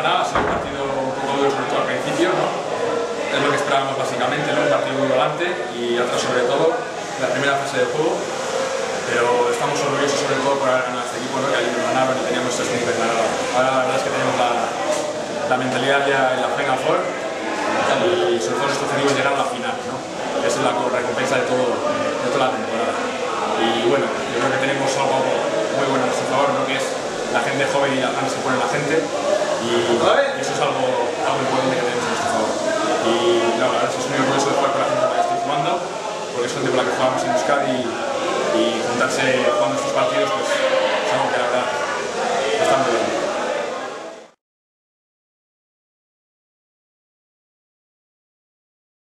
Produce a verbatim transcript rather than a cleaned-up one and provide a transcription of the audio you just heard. nada, o sea, un partido un poco duro sobre todo al principio, ¿no? Es lo que esperábamos básicamente, ¿no? Un partido muy volante y atrás sobre todo, la primera fase de juego, pero estamos orgullosos sobre todo por haber ganado este equipo, ¿no? Que ahí nos ganaron y teníamos tres puntos ganados. Ahora la verdad es que tenemos la, la mentalidad ya en la Final Four y sobre todo nuestro objetivo es llegar a la final, ¿no? Esa es la recompensa de, todo, de toda la temporada. Y bueno, yo creo que tenemos algo muy bueno a nuestro favor, ¿no? Que es la gente joven y las ganas que pone la gente, y eso es algo, algo importante que tenemos a nuestro favor. Y claro, ahora es un orgullo de jugar con la gente que estoy jugando, porque es gente con la que jugamos en Euskadi y, y juntarse jugando estos partidos, pues es algo que la verdad está muy bien.